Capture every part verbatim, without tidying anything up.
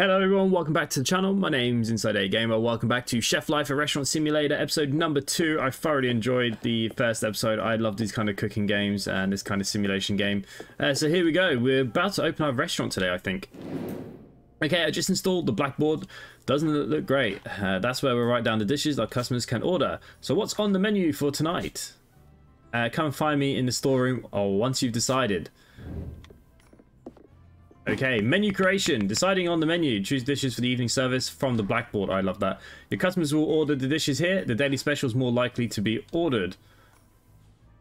Hello everyone, welcome back to the channel. My name's Inside A Gamer. Welcome back to Chef Life, a restaurant simulator, episode number two. I thoroughly enjoyed the first episode. I love these kind of cooking games and this kind of simulation game. Uh, so here we go. We're about to open our restaurant today, I think. Okay, I just installed the blackboard. Doesn't it look great? Uh, that's where we write down the dishes our customers can order. So what's on the menu for tonight? Uh, come and find me in the storeroom or once you've decided. Okay, menu creation. Deciding on the menu. Choose dishes for the evening service from the blackboard. I love that. Your customers will order the dishes here. The daily special is more likely to be ordered.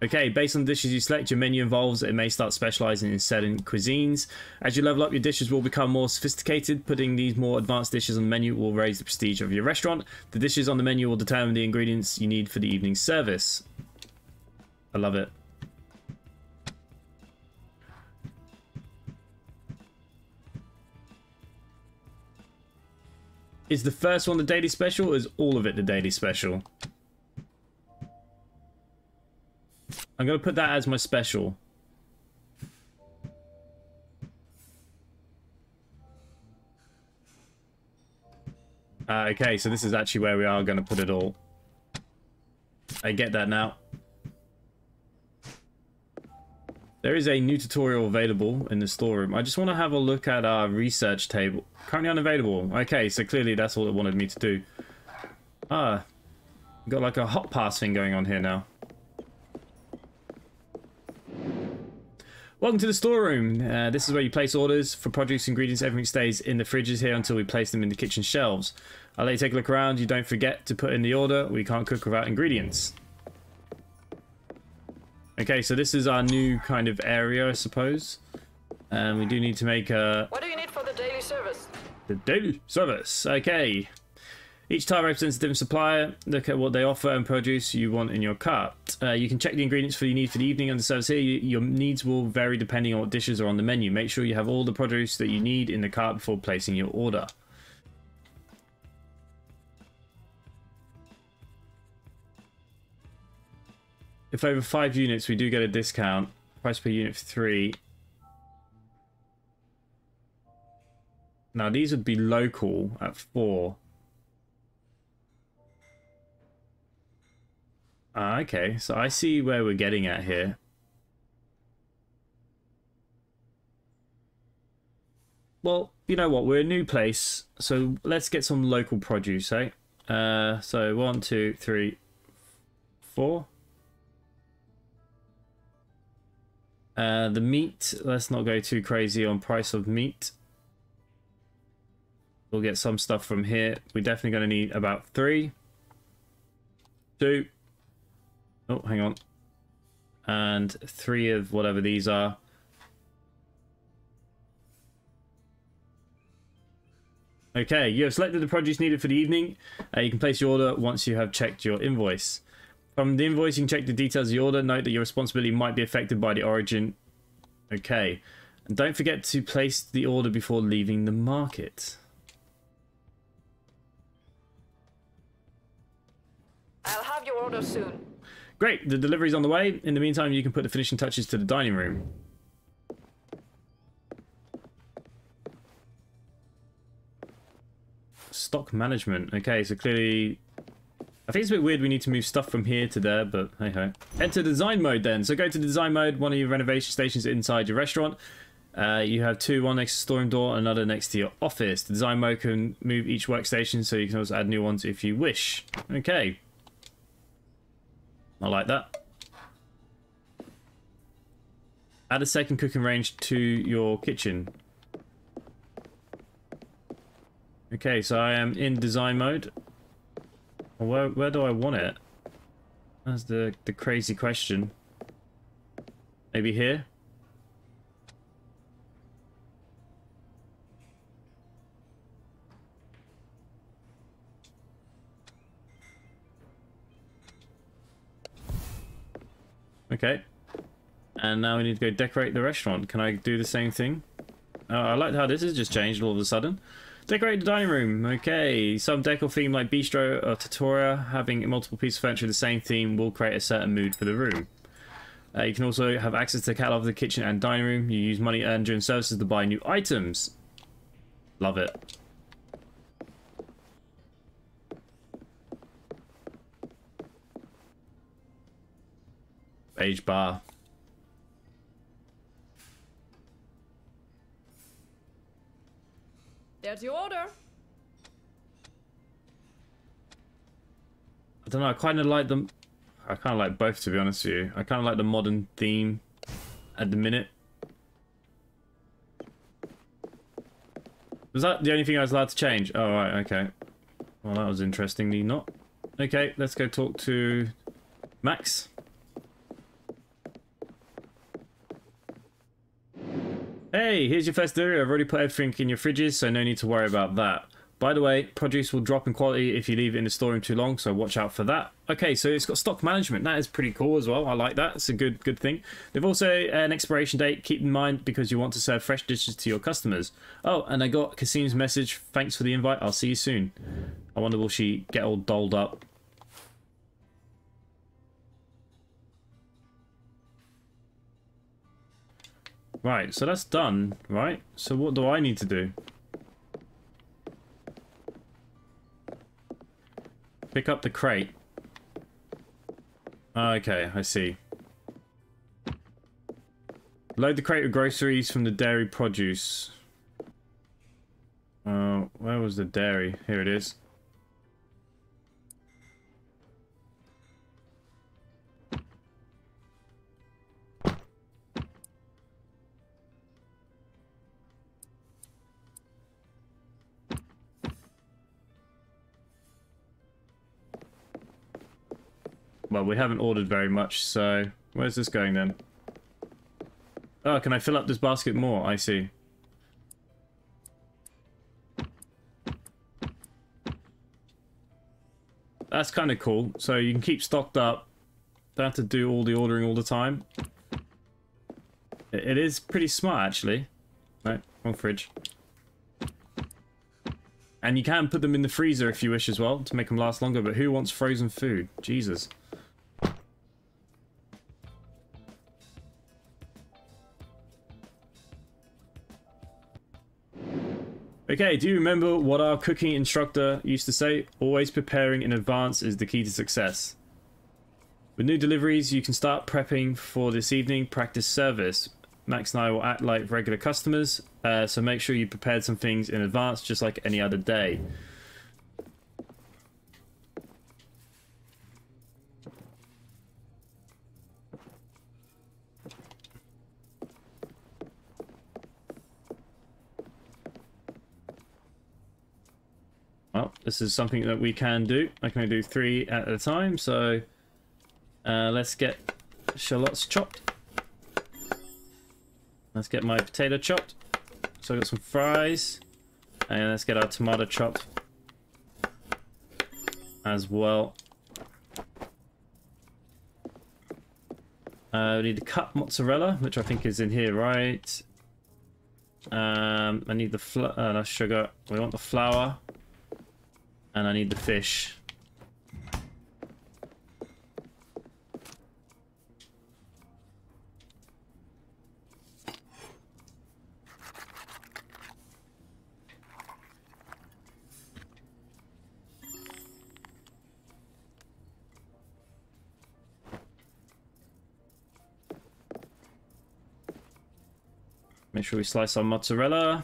Okay, based on the dishes you select, your menu evolves. It may start specializing in certain cuisines. As you level up, your dishes will become more sophisticated. Putting these more advanced dishes on the menu will raise the prestige of your restaurant. The dishes on the menu will determine the ingredients you need for the evening service. I love it. Is the first one the daily special, or is all of it the daily special? I'm going to put that as my special. Uh, okay, so this is actually where we are going to put it all. I get that now. There is a new tutorial available in the storeroom. I just want to have a look at our research table. Currently unavailable. Okay, so clearly that's all it wanted me to do. Ah, got like a hot pass thing going on here now. Welcome to the storeroom. Uh, this is where you place orders for produce, ingredients. Everything stays in the fridges here until we place them in the kitchen shelves. I'll let you take a look around. You don't forget to put in the order. We can't cook without ingredients. Okay, so this is our new kind of area, I suppose. And um, we do need to make a... What do you need for the daily service? The daily service. Okay. Each tile represents a different supplier. Look at what they offer and produce you want in your cart. Uh, you can check the ingredients for you need for the evening under service here. Your needs will vary depending on what dishes are on the menu. Make sure you have all the produce that you need in the cart before placing your order. If over five units, we do get a discount. Price per unit for three. Now, these would be local at four. Ah, okay, so I see where we're getting at here. Well, you know what? We're a new place, so let's get some local produce, eh? Uh, so one, two, three, four. Uh, the meat, let's not go too crazy on price of meat. We'll get some stuff from here. We're definitely going to need about three. Two. Oh, hang on. And three of whatever these are. Okay, you have selected the produce needed for the evening. Uh, you can place your order once you have checked your invoice. From the invoice, you can check the details of the order. Note that your responsibility might be affected by the origin. Okay. And don't forget to place the order before leaving the market. I'll have your order soon. Great. The delivery's on the way. In the meantime, you can put the finishing touches to the dining room. Stock management. Okay, so clearly... I think it's a bit weird we need to move stuff from here to there, but hey ho. Enter design mode then. So go to the design mode, one of your renovation stations inside your restaurant. Uh, you have two, one next to the storeroom door and another next to your office. The design mode can move each workstation, so you can also add new ones if you wish. Okay. I like that. Add a second cooking range to your kitchen. Okay, so I am in design mode. Where, where do I want it? That's the, the crazy question. Maybe here? Okay. And now we need to go decorate the restaurant. Can I do the same thing? Uh, I like how this has just changed all of a sudden. Decorate the dining room. Okay, some decor theme like bistro or trattoria, having multiple pieces of furniture of the same theme will create a certain mood for the room. Uh, you can also have access to the catalog of the kitchen and dining room. You use money earned during services to buy new items. Love it. Age bar. There's your order. I don't know, I kind of like them. I kind of like both, to be honest with you. I kind of like the modern theme at the minute. Was that the only thing I was allowed to change? Oh, right, okay. Well, that was interestingly not. Okay, let's go talk to Max. Hey, here's your first delivery. I've already put everything in your fridges, so no need to worry about that. By the way, produce will drop in quality if you leave it in the storeroom too long, so watch out for that. Okay, so it's got stock management. That is pretty cool as well. I like that. It's a good good thing. They've also an expiration date. Keep in mind because you want to serve fresh dishes to your customers. Oh, and I got Kasim's message. Thanks for the invite. I'll see you soon. I wonder will she get all dolled up. Right, so that's done, right? So what do I need to do? Pick up the crate. Okay, I see. Load the crate with groceries from the dairy produce. Uh, where was the dairy? Here it is. Well, we haven't ordered very much, so where's this going then? Oh, can I fill up this basket more? I see. That's kind of cool. So you can keep stocked up. Don't have to do all the ordering all the time. It is pretty smart, actually. No, wrong fridge. And you can put them in the freezer if you wish as well to make them last longer, but who wants frozen food? Jesus. Okay, do you remember what our cooking instructor used to say? Always preparing in advance is the key to success. With new deliveries, you can start prepping for this evening practice service. Max and I will act like regular customers, uh, so make sure you prepared some things in advance, just like any other day. Well, this is something that we can do. I can only do three at a time, so uh, let's get shallots chopped. Let's get my potato chopped. So I got some fries. And let's get our tomato chopped as well. Uh, we need the cut mozzarella, which I think is in here, right? Um, I need the fl uh, no, sugar. We want the flour. And I need the fish. Make sure we slice our mozzarella.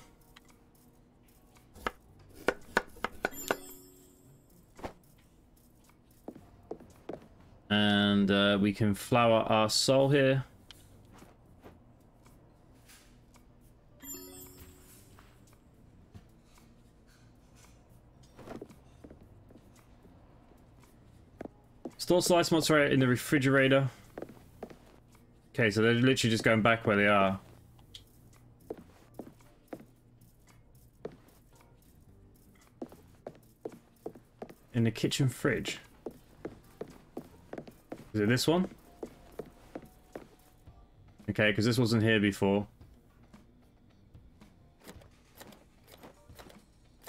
And uh, we can flour our sole here. Store sliced mozzarella in the refrigerator. Okay, so they're literally just going back where they are. In the kitchen fridge. Is it this one? Okay, because this wasn't here before.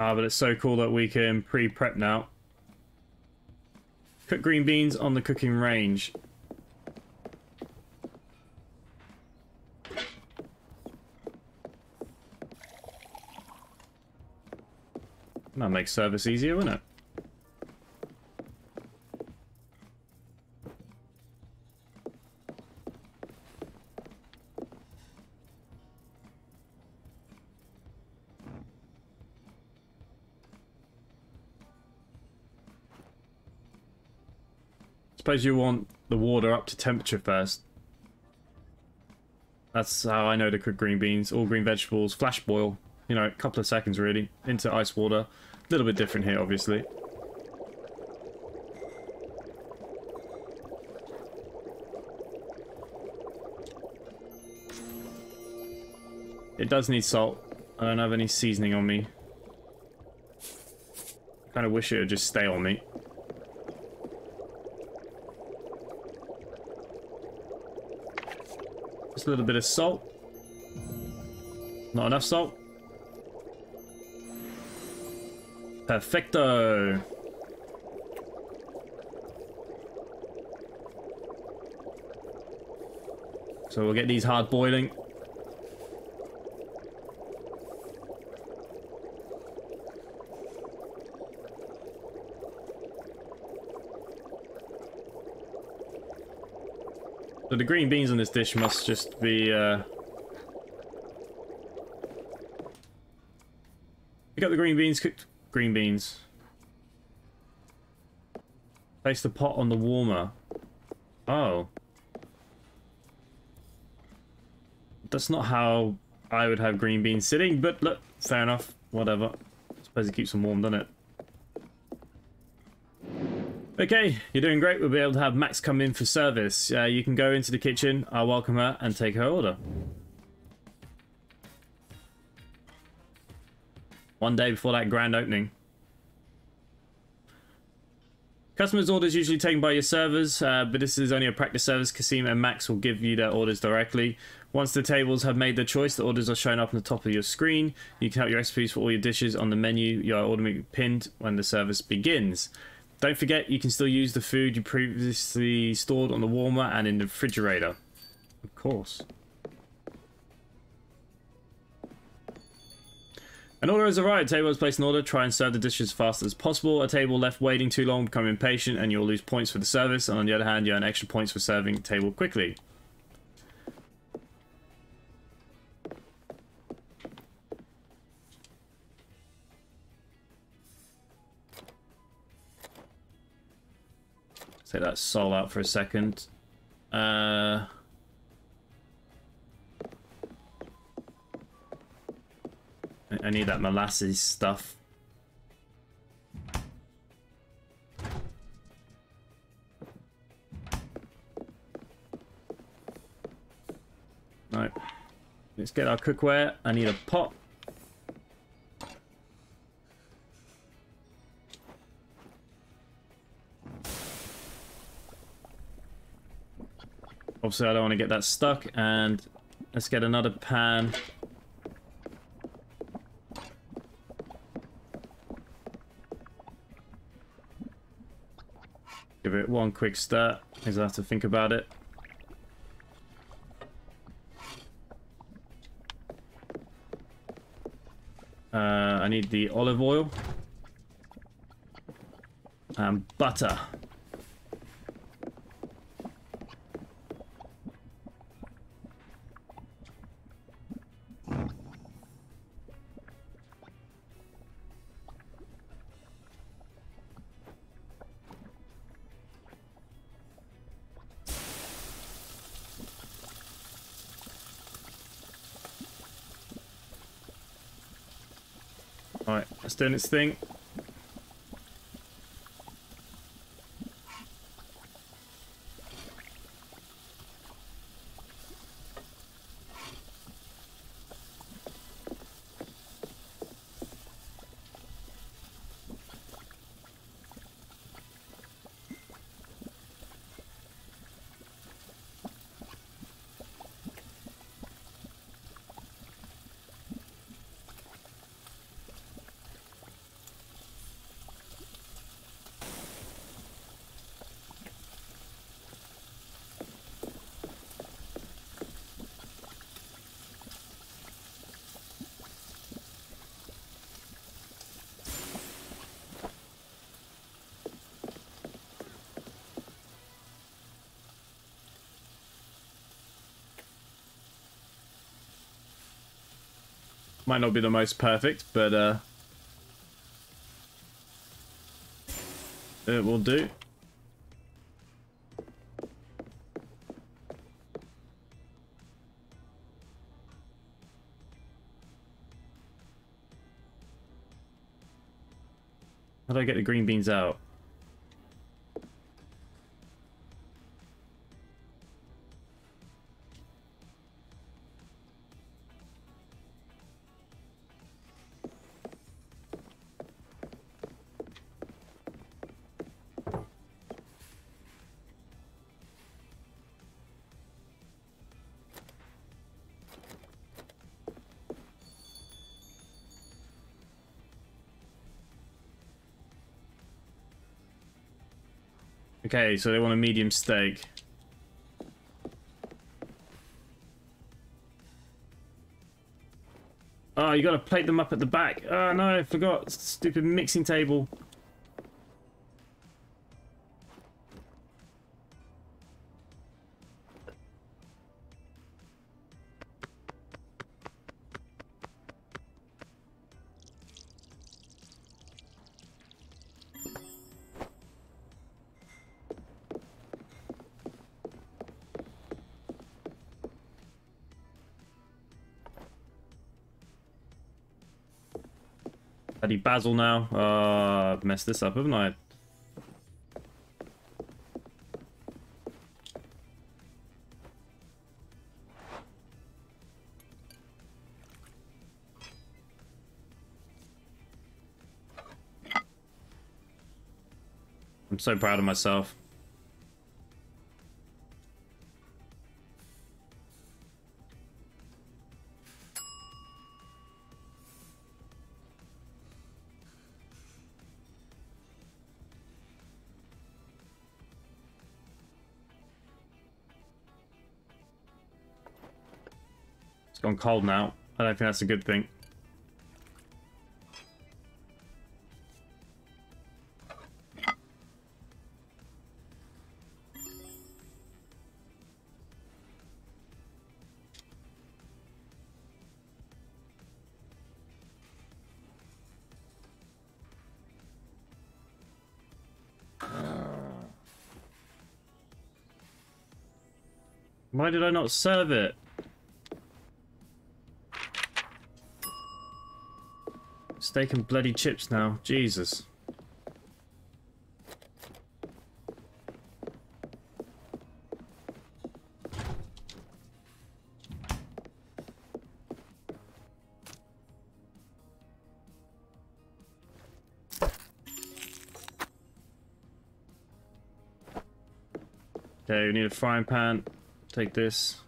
Ah, but it's so cool that we can pre-prep now. Cook green beans on the cooking range. That makes service easier, wouldn't it? Suppose you want the water up to temperature first. That's how I know to cook green beans. All green vegetables, flash boil. You know, a couple of seconds really, into ice water. A little bit different here, obviously. It does need salt. I don't have any seasoning on me. I kind of wish it would just stay on me. Just a little bit of salt. Not enough salt. Perfecto. So we'll get these hard boiling. So the green beans in this dish must just be, uh... pick up the green beans, cooked green beans. Place the pot on the warmer. Oh. That's not how I would have green beans sitting, but look, fair enough, whatever. I suppose it keeps them warm, doesn't it? Okay, you're doing great. We'll be able to have Max come in for service. Uh, you can go into the kitchen. I'll welcome her and take her order. One day before that grand opening. Customers' orders usually taken by your servers, uh, but this is only a practice service. Kasim and Max will give you their orders directly. Once the tables have made their choice, the orders are shown up on the top of your screen. You can have your recipes for all your dishes on the menu. Your order will be pinned when the service begins. Don't forget, you can still use the food you previously stored on the warmer and in the refrigerator. Of course. An order has arrived. Table has placed an order. Try and serve the dishes as fast as possible. A table left waiting too long will become impatient and you'll lose points for the service. And on the other hand, you earn extra points for serving the table quickly. Take that soul out for a second. Uh, I need that molasses stuff. Right. Let's get our cookware. I need a pot. Obviously, I don't want to get that stuck, and let's get another pan. Give it one quick stir, because I have to think about it. Uh, I need the olive oil and butter. Alright, that's doing its thing. Might not be the most perfect, but uh, it will do. How do I get the green beans out? Okay, so they want a medium steak. Oh, you gotta plate them up at the back. Oh no, I forgot. Stupid mixing table. Basil now. Uh, I've messed this up, haven't I? I'm so proud of myself. Gone cold now. I don't think that's a good thing. Why did I not serve it? Steak and bloody chips now. Jesus. Okay, we need a frying pan. Take this.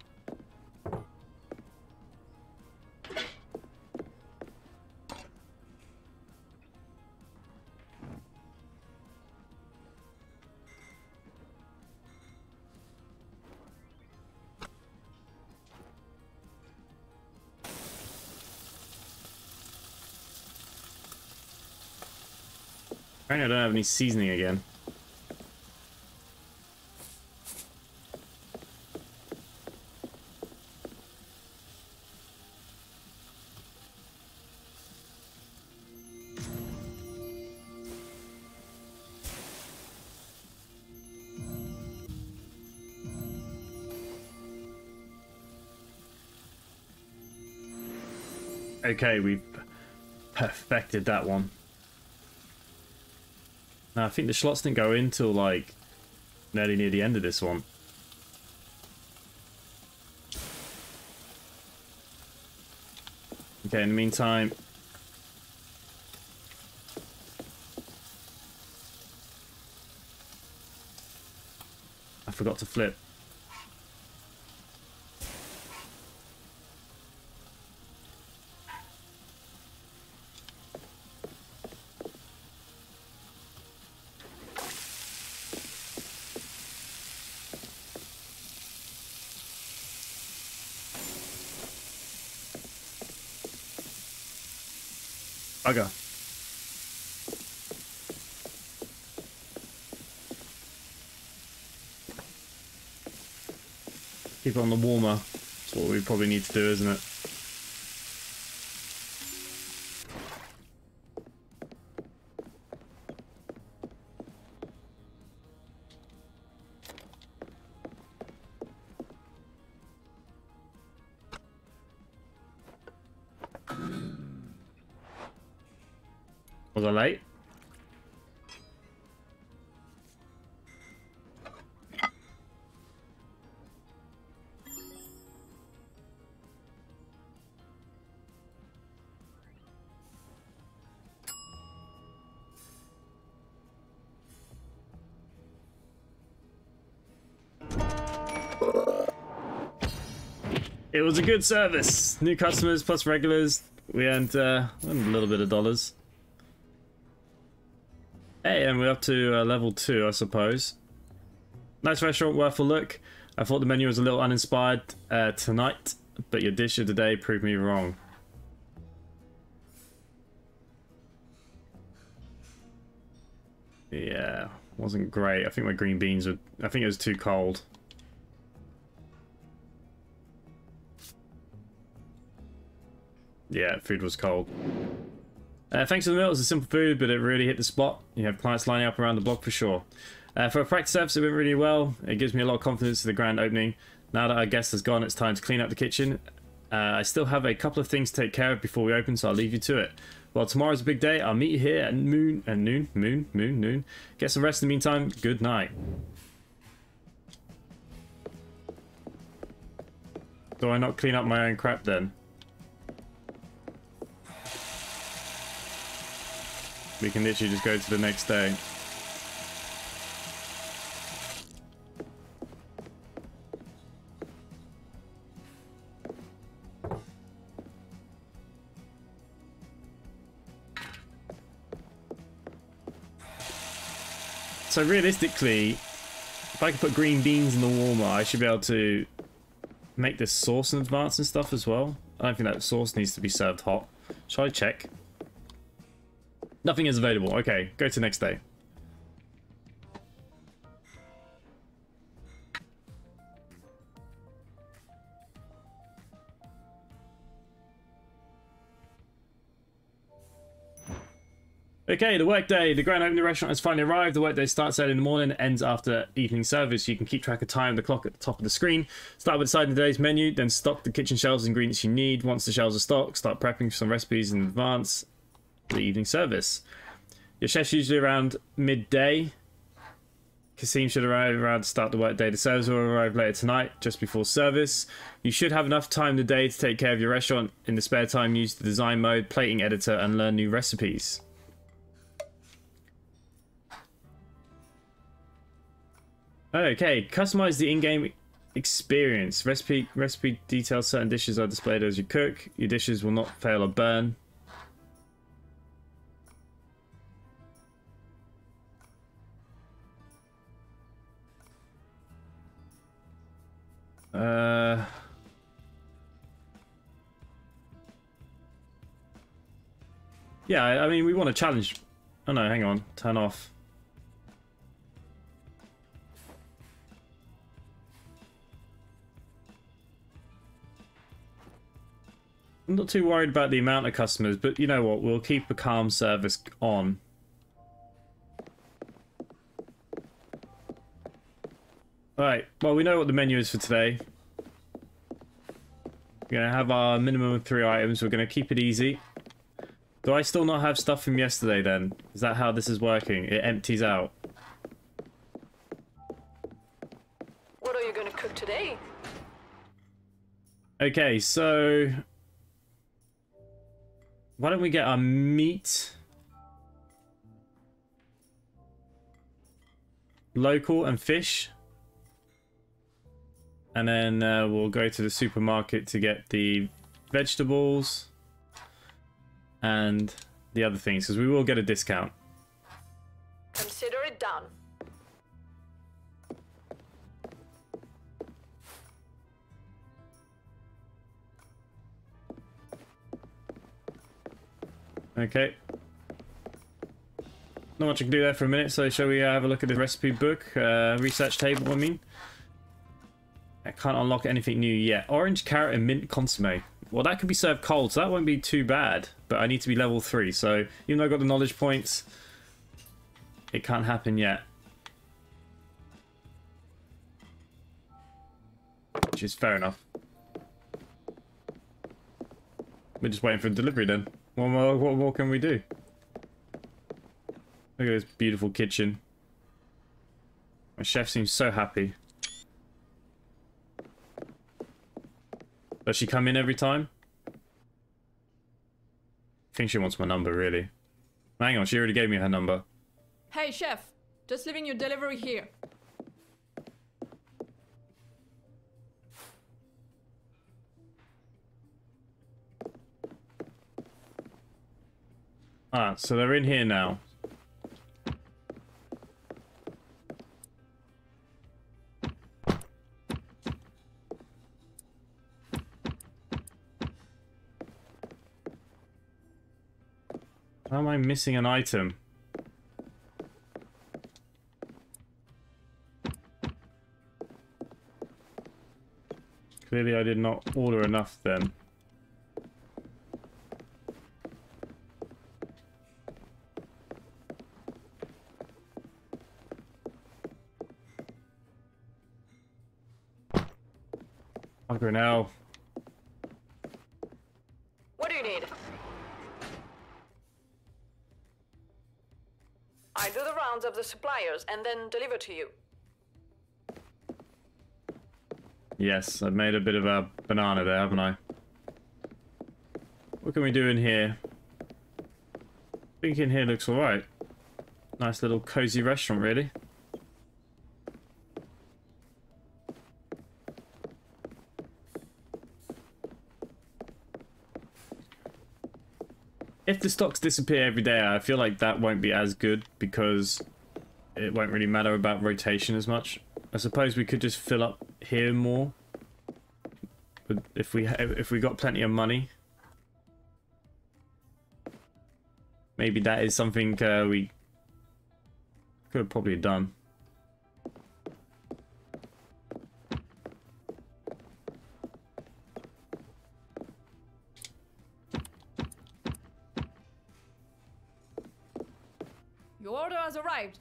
Apparently I don't have any seasoning again. Okay, we've perfected that one. No, I think the slots didn't go in till like nearly near the end of this one. Okay, in the meantime, I forgot to flip. Bugger. Keep it on the warmer. That's what we probably need to do, isn't it? It was a good service. New customers plus regulars. We earned, uh, earned a little bit of dollars. Hey, and we're up to uh, level two, I suppose. Nice restaurant, worth a look. I thought the menu was a little uninspired uh, tonight, but your dish of the day proved me wrong. Yeah, wasn't great. I think my green beans were... I think it was too cold. Yeah, food was cold. Uh, thanks to the meal, it was a simple food, but it really hit the spot. You have clients lining up around the block for sure. Uh, for a practice service, it went really well. It gives me a lot of confidence to the grand opening. Now that our guest has gone, it's time to clean up the kitchen. Uh, I still have a couple of things to take care of before we open, so I'll leave you to it. Well, tomorrow's a big day. I'll meet you here at noon, and noon, moon, moon, noon. Get some rest in the meantime. Good night. Do I not clean up my own crap then? We can literally just go to the next day. So realistically, if I can put green beans in the warmer, I should be able to make this sauce in advance and stuff as well. I don't think that sauce needs to be served hot. Shall I check? Nothing is available. Okay, go to next day. Okay, the workday. The grand opening restaurant has finally arrived. The workday starts early in the morning and ends after evening service. You can keep track of time, the clock at the top of the screen. Start with deciding today's menu, then stock the kitchen shelves with ingredients you need. Once the shelves are stocked, start prepping for some recipes in advance for the evening service. Your chef's usually around midday. Kasim should arrive around to start the workday. The servers will arrive later tonight, just before service. You should have enough time today to take care of your restaurant. In the spare time, use the design mode, plating editor, and learn new recipes. Okay, customize the in-game experience. Recipe recipe details. Certain dishes are displayed as you cook. Your dishes will not fail or burn. Uh... Yeah, I mean, we want to challenge... Oh no, hang on. Turn off. I'm not too worried about the amount of customers, but you know what? We'll keep a calm service on. Alright, well, we know what the menu is for today. We're going to have our minimum of three items. We're going to keep it easy. Do I still not have stuff from yesterday then? Is that how this is working? It empties out. What are you going to cook today? Okay, so... why don't we get our meat? Local and fish. And then uh, we'll go to the supermarket to get the vegetables and the other things, because we will get a discount. Consider it done. Okay. Not much I can do there for a minute, so shall we have a look at the recipe book? Uh, research table, I mean. I can't unlock anything new yet. Orange, carrot, and mint consomme. Well, that can be served cold, so that won't be too bad. But I need to be level three, so even though I've got the knowledge points, it can't happen yet. Which is fair enough. We're just waiting for delivery then. What more, what more can we do? Look at this beautiful kitchen. My chef seems so happy. Does she come in every time? I think she wants my number, really. Hang on, she already gave me her number. Hey, chef. Just leaving your delivery here. Ah, so they're in here now. How am I missing an item? Clearly I did not order enough then. Fucker now. What do you need? I do the rounds of the suppliers and then deliver to you. Yes, I've made a bit of a banana there, haven't I? What can we do in here? I think in here looks alright. Nice little cozy restaurant, really. If the stocks disappear every day, I feel like that won't be as good because it won't really matter about rotation as much. I suppose we could just fill up here more, but if we if we got plenty of money, maybe that is something uh, we could have probably done. Your order has arrived.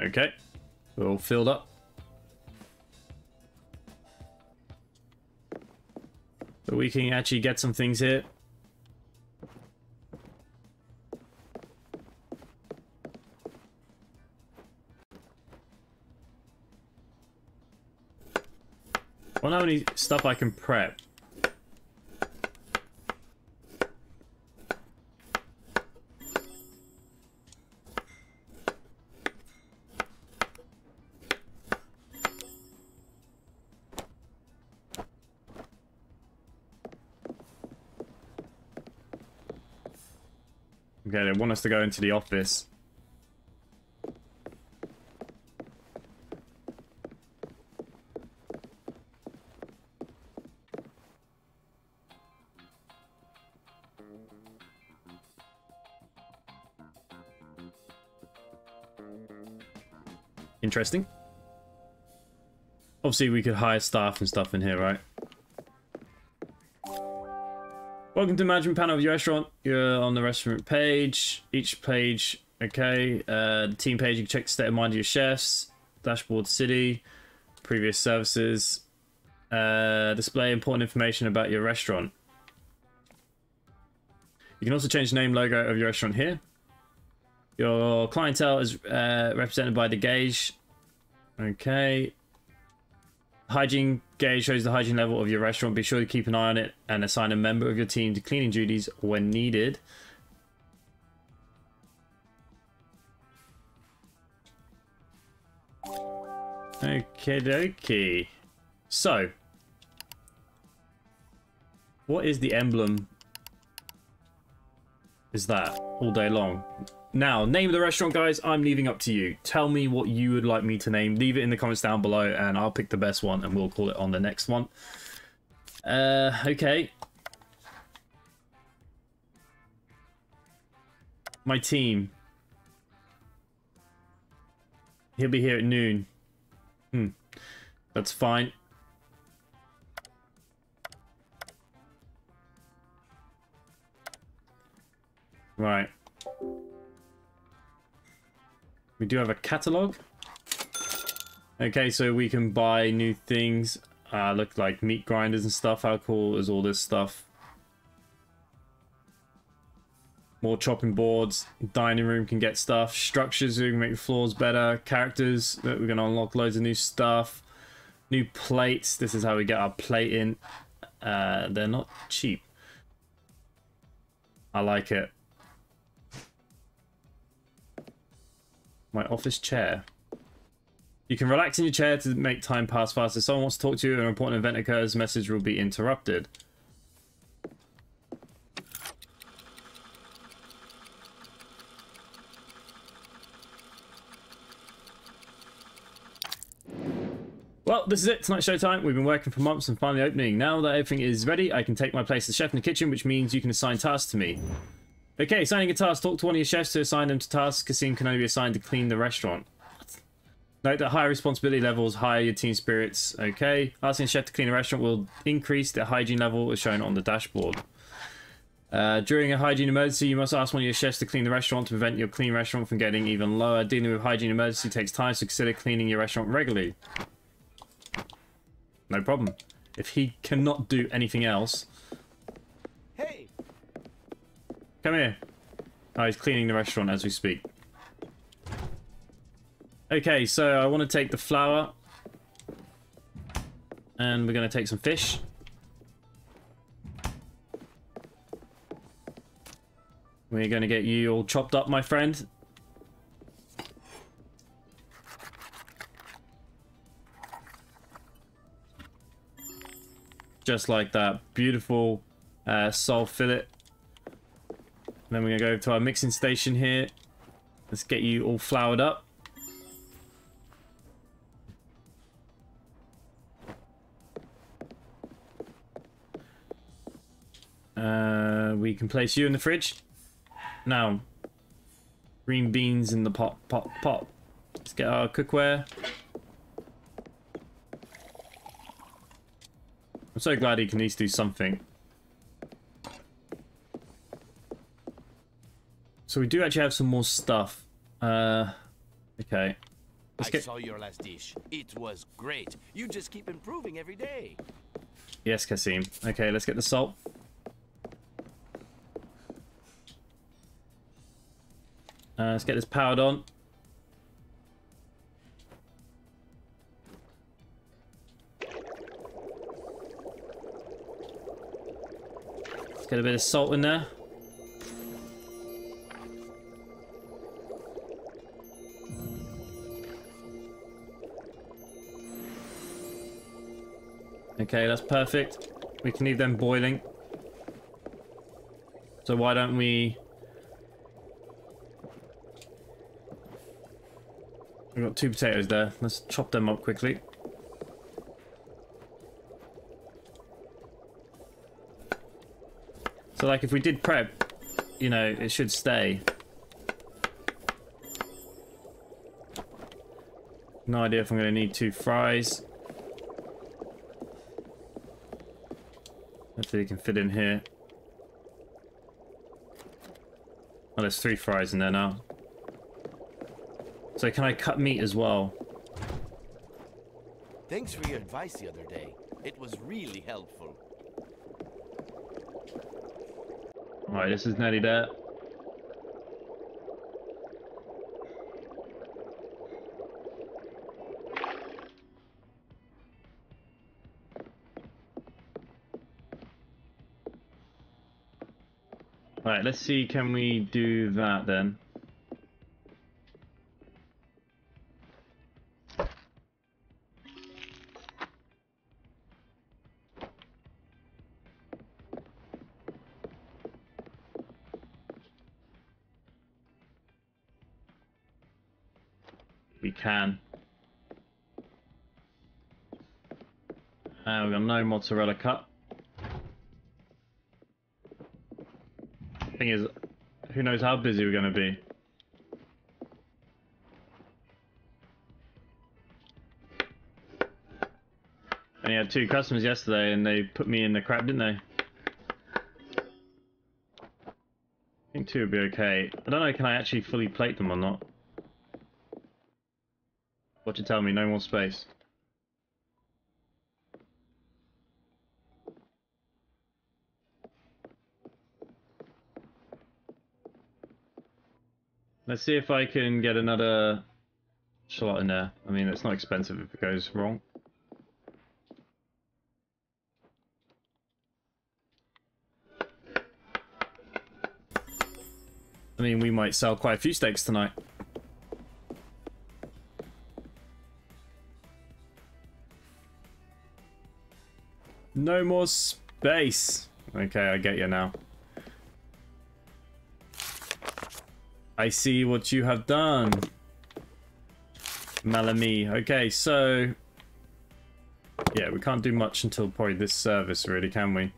Okay, we're all filled up. So we can actually get some things here. Well, not only stuff I can prep. Okay, they want us to go into the office. Interesting. Obviously, we could hire staff and stuff in here, right? Welcome to the management panel of your restaurant. You're on the restaurant page. Each page, okay. Uh, the team page, you can check the state of mind of your chefs. Dashboard city. Previous services. Uh, display important information about your restaurant. You can also change the name logo of your restaurant here. Your clientele is uh, represented by the gauge. Okay. Hygiene gauge shows the hygiene level of your restaurant. Be sure to keep an eye on it and assign a member of your team to cleaning duties when needed. Okie dokie. So, what is the emblem? Is that all day long? Now, name of the restaurant, guys, I'm leaving up to you. Tell me what you would like me to name. Leave it in the comments down below, and I'll pick the best one, and we'll call it on the next one. Uh, okay. My team. He'll be here at noon. Hmm. That's fine. Right. We do have a catalogue. Okay, so we can buy new things. Uh, look like meat grinders and stuff. How cool is all this stuff? More chopping boards. Dining room can get stuff. Structures, we can make the floors better. Characters, that we're going to unlock loads of new stuff. New plates. This is how we get our plate in. Uh, they're not cheap. I like it. My office chair. You can relax in your chair to make time pass faster. If someone wants to talk to you and an important event occurs, message will be interrupted. Well, this is it. Tonight's showtime. We've been working for months and finally opening. Now that everything is ready, I can take my place as chef in the kitchen, which means you can assign tasks to me. Okay, assigning a task. Talk to one of your chefs to assign them to tasks. Kasim can only be assigned to clean the restaurant. Note that higher responsibility levels higher your team spirits. Okay, asking a chef to clean a restaurant will increase the hygiene level as shown on the dashboard. Uh, during a hygiene emergency, you must ask one of your chefs to clean the restaurant to prevent your clean restaurant from getting even lower. Dealing with hygiene emergency takes time, so consider cleaning your restaurant regularly. No problem. If he cannot do anything else. Hey! Come here. Oh, he's cleaning the restaurant as we speak. Okay, so I want to take the flour. And we're going to take some fish. We're going to get you all chopped up, my friend. Just like that. Beautiful uh, sole fillet. And then we're going to go to our mixing station here. Let's get you all floured up. Uh, we can place you in the fridge. Now, green beans in the pot, pot, pot. Let's get our cookware. I'm so glad he can at least do something. So we do actually have some more stuff. Uh, okay. Let's get... I saw your last dish. It was great. You just keep improving every day. Yes, Kasim. Okay, let's get the salt. Uh, let's get this powered on. Let's get a bit of salt in there. Okay, that's perfect. We can leave them boiling. So why don't we... We've got two potatoes there. Let's chop them up quickly. So, like, if we did prep, you know, it should stay. No idea if I'm going to need two fries. Hopefully, they can fit in here. Oh, there's three fries in there now. So can I cut meat as well? Thanks for your advice the other day. It was really helpful. Alright, this is nearly there. Alright, let's see, can we do that then? Can. Uh, we've got no mozzarella cut. Thing is, who knows how busy we're going to be. And you had two customers yesterday and they put me in the crap, didn't they? I think two would be okay. I don't know, can I actually fully plate them or not? What you tell me, no more space. Let's see if I can get another shallot in there. I mean, it's not expensive if it goes wrong. I mean, we might sell quite a few steaks tonight. No more space. Okay, I get you now. I see what you have done, Malami. Okay, so... yeah, we can't do much until probably this service, really, can we?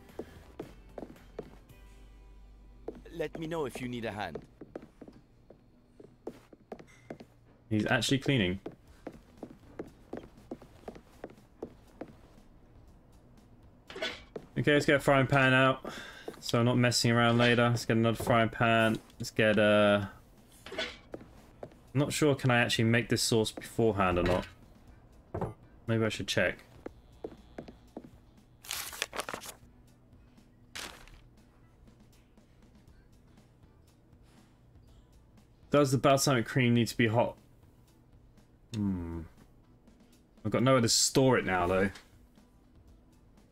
Let me know if you need a hand. He's actually cleaning. Okay, let's get a frying pan out, so I'm not messing around later. Let's get another frying pan. Let's get a... Uh... I'm not sure, can I actually make this sauce beforehand or not? Maybe I should check. Does the balsamic cream need to be hot? Hmm. I've got nowhere to store it now, though.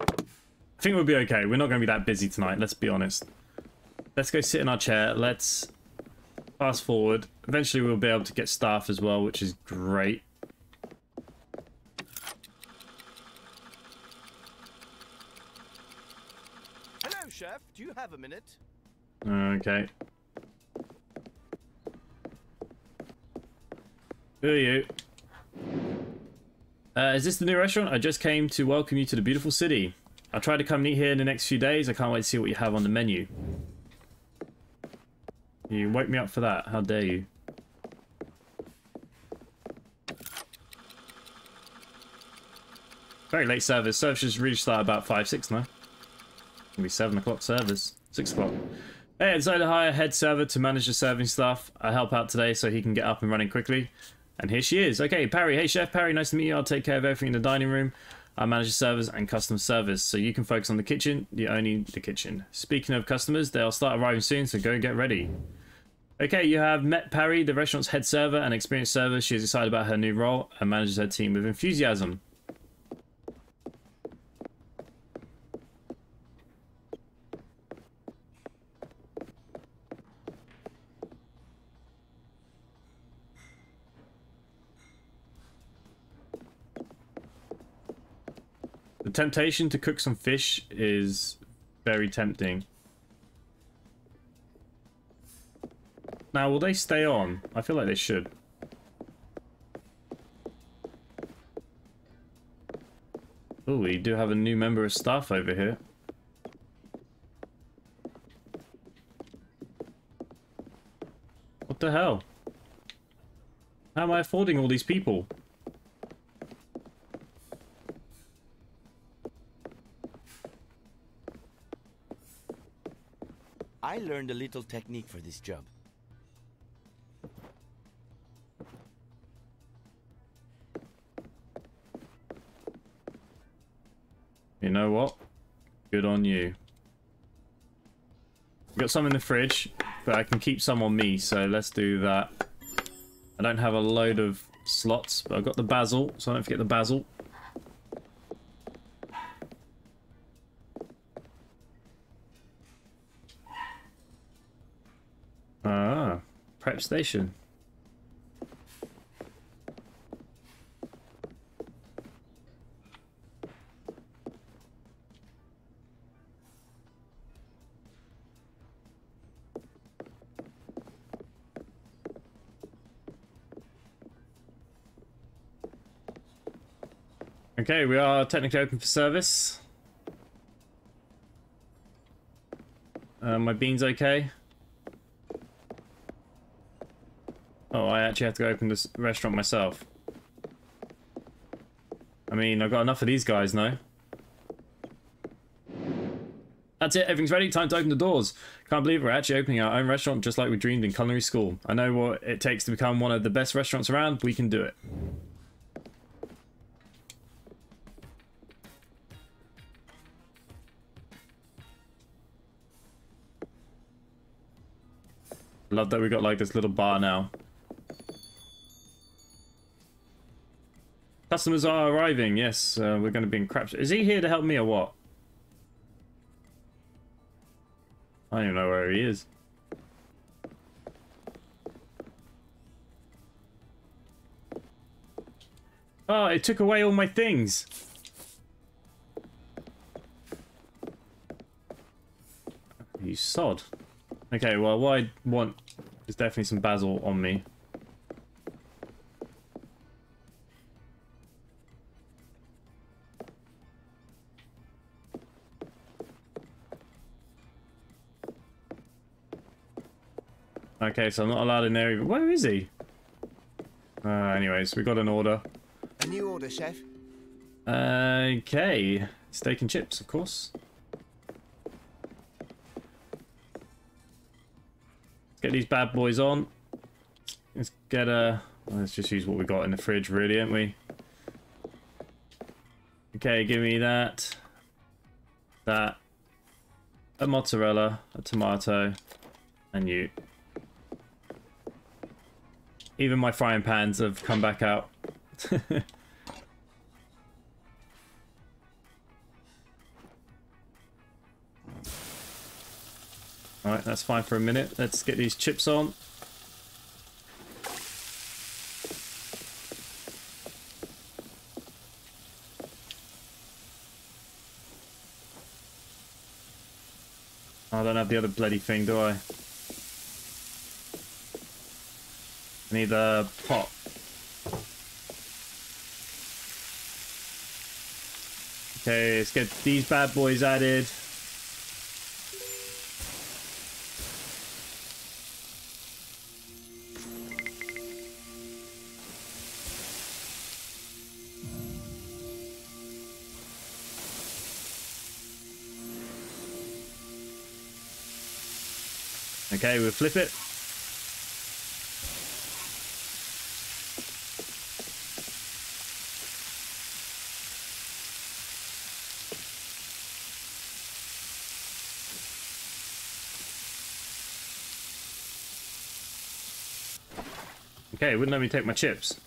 I think we'll be okay. We're not going to be that busy tonight, let's be honest. Let's go sit in our chair. Let's fast forward. Eventually we'll be able to get staff as well, which is great. Hello, chef. Do you have a minute? Okay. Who are you? Uh, is this the new restaurant? I just came to welcome you to the beautiful city. I'll try to come and eat here in the next few days. I can't wait to see what you have on the menu. You woke me up for that. How dare you? Very late service. Service should really start about five, six now. It'll be seven o'clock service. six o'clock. Hey, I decided to hire a head server to manage the serving staff. I help out today so he can get up and running quickly. And here she is. Okay, Parry. Hey, Chef Parry. Nice to meet you. I'll take care of everything in the dining room. I manage the servers and customer service, so you can focus on the kitchen. You only the kitchen. Speaking of customers, they'll start arriving soon, so go get ready. Okay, you have met Parry, the restaurant's head server and experienced server. She is excited about her new role and manages her team with enthusiasm. The temptation to cook some fish is very tempting. Now, will they stay on? I feel like they should. Oh, we do have a new member of staff over here. What the hell? How am I affording all these people? I learned a little technique for this job. You know what? Good on you. We've got some in the fridge, but I can keep some on me, so let's do that. I don't have a load of slots, but I've got the basil, so I don't forget the basil. Ah, prep station. Okay, we are technically open for service. Uh, my beans okay? Oh, I actually have to go open this restaurant myself. I mean, I've got enough of these guys, no? That's it, everything's ready, time to open the doors. Can't believe we're actually opening our own restaurant just like we dreamed in culinary school. I know what it takes to become one of the best restaurants around, we can do it. Love that we got like this little bar now. Customers are arriving. Yes, uh, we're going to be in crap. Is he here to help me or what? I don't even know where he is. Oh, it took away all my things. You sod. Okay, well, what I want is definitely some basil on me. Okay, so I'm not allowed in there either. Where is he? Uh, anyways, we got an order. A new order, chef. Okay. Steak and chips, of course. Let's get these bad boys on. Let's get a... Well, let's just use what we got in the fridge, really, aren't we? Okay, give me that. That. A mozzarella, a tomato, and you. Even my frying pans have come back out. Alright, that's fine for a minute. Let's get these chips on. I don't have the other bloody thing, do I? I need the pot. Okay, let's get these bad boys added. Okay, we'll flip it. Okay, wouldn't let me take my chips.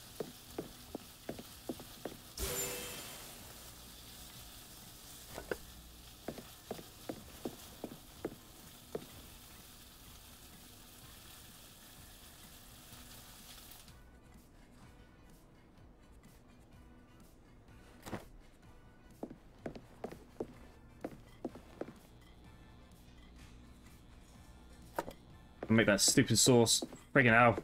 I'll make that stupid sauce. Friggin' hell.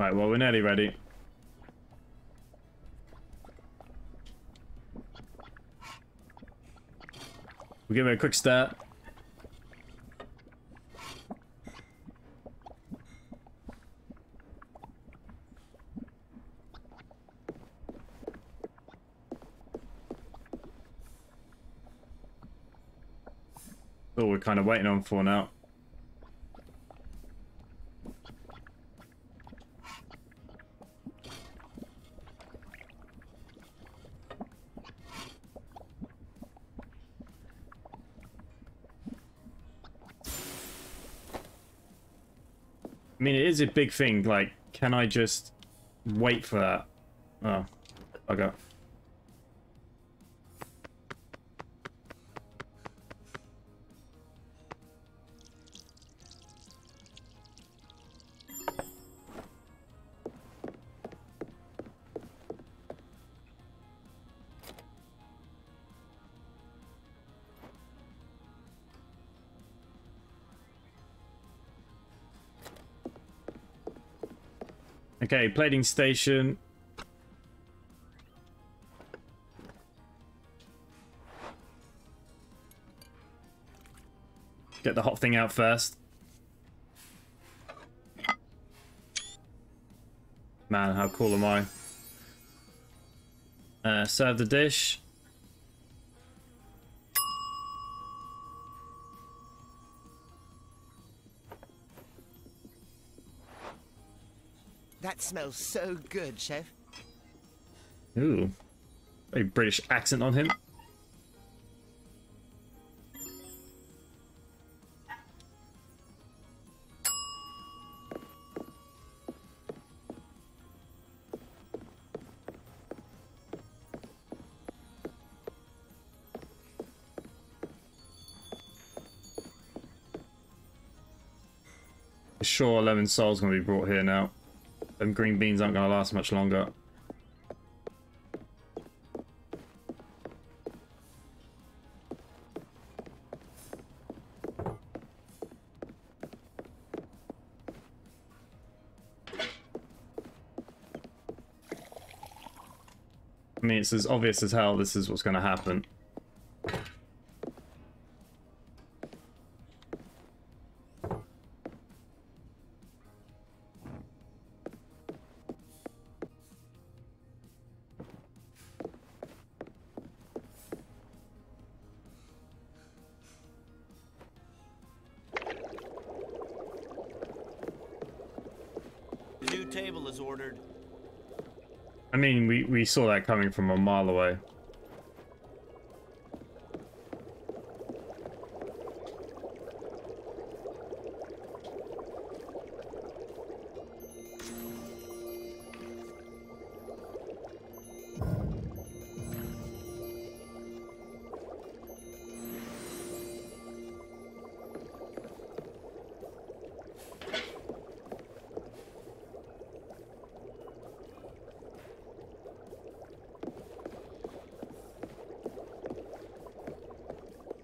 Right, well, we're nearly ready. We'll give it a quick stir. That's all we're kind of waiting on for now. I mean, it is a big thing, like, can I just wait for that? Oh, bugger. Okay, plating station. Get the hot thing out first. Man, how cool am I? Uh, serve the dish. That smells so good, Chef. Ooh. A British accent on him. Sure, eleven souls gonna be brought here now. Them green beans aren't gonna last much longer. I mean, it's as obvious as hell this is what's gonna happen. I mean, we, we saw that coming from a mile away.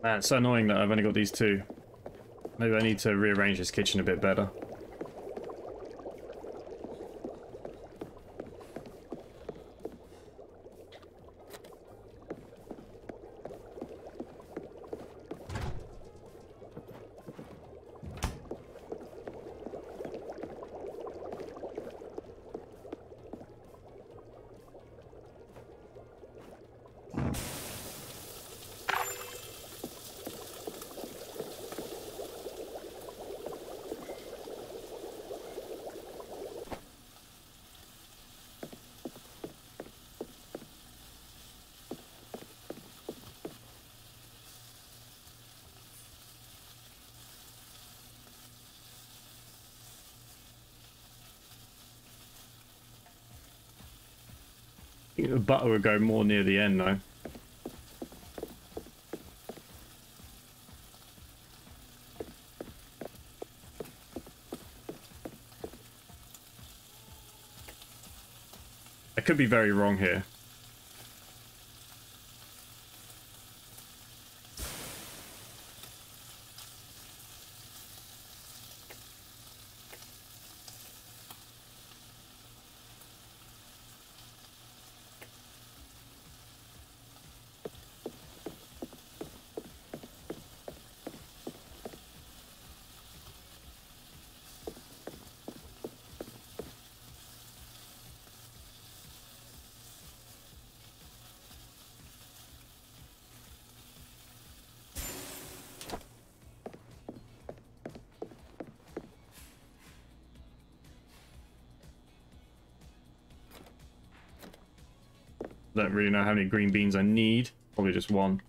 Man, it's so annoying that I've only got these two. Maybe I need to rearrange this kitchen a bit better. I think the butter would go more near the end, though. I could be very wrong here. Don't really know how many green beans I need. Probably just one.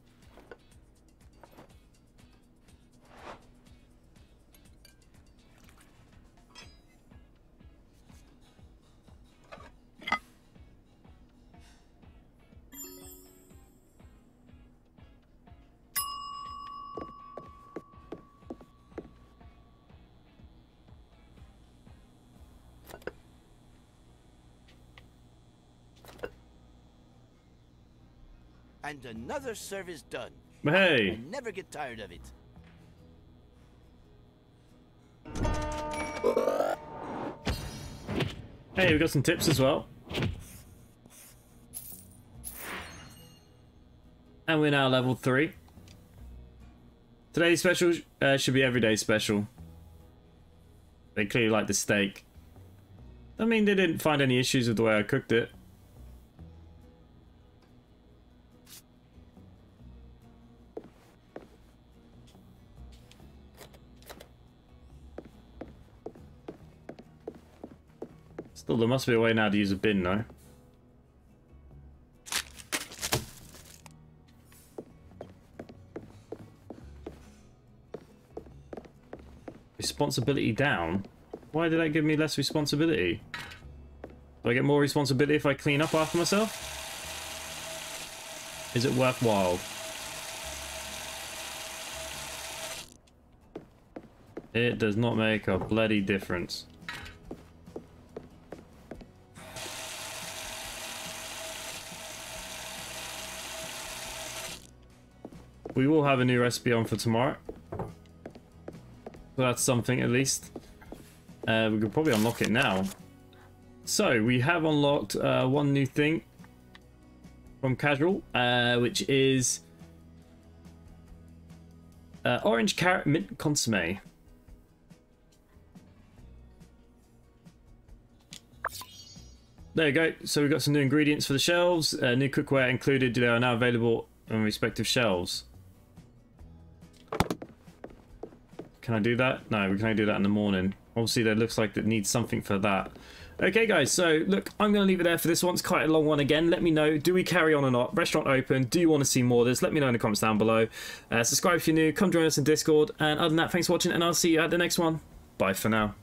And another service done. Hey. I never get tired of it. Hey, we got some tips as well. And we're now level three. Today's special uh, should be everyday special. They clearly like the steak. I mean, they didn't find any issues with the way I cooked it. Still, there must be a way now to use a bin, though. Responsibility down? Why did that give me less responsibility? Do I get more responsibility if I clean up after myself? Is it worthwhile? It does not make a bloody difference. We will have a new recipe on for tomorrow. So that's something at least. Uh, we could probably unlock it now. So we have unlocked uh, one new thing from casual, uh, which is uh, orange carrot mint consommé. There you go. So we've got some new ingredients for the shelves. Uh, new cookware included. They are now available on respective shelves. Can I do that? No, we can only do that in the morning. Obviously, that looks like it needs something for that. Okay, guys. So, look, I'm going to leave it there for this one. It's quite a long one again. Let me know. Do we carry on or not? Restaurant open. Do you want to see more of this? Let me know in the comments down below. Uh, subscribe if you're new. Come join us in Discord. And other than that, thanks for watching. And I'll see you at the next one. Bye for now.